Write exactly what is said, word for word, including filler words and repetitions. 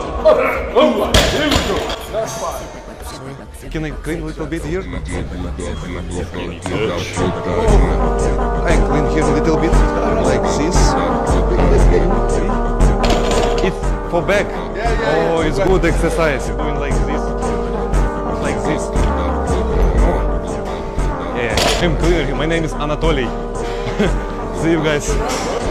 Come on! Come on! Here we go! That's fine. Can I clean a little bit here? I clean here a little bit, like this. It's for back. Oh, it's good exercise. Doing like this. Like this. Yeah, I'm clear. My name is Anatoly. See you guys.